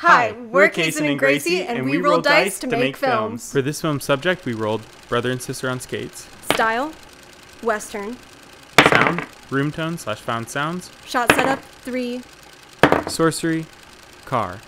Hi, we're Cason and Gracie, and we roll dice to make films. For this film's subject, we rolled Brother and Sister on Skates. Style, Western. Sound, room tone / found sounds. Shot setup, 3. Sorcery, car.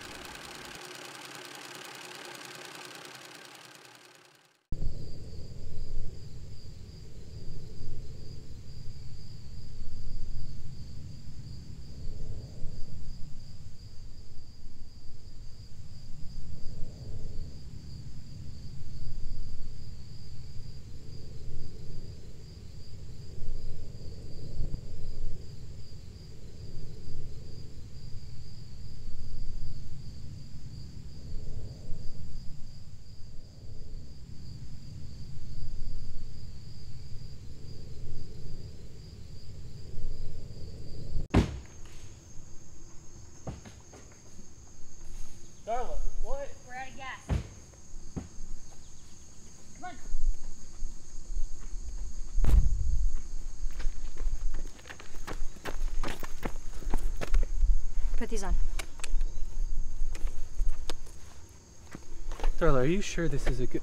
Darla, what? We're out of gas. Come on. Put these on. Darla, are you sure this is a good...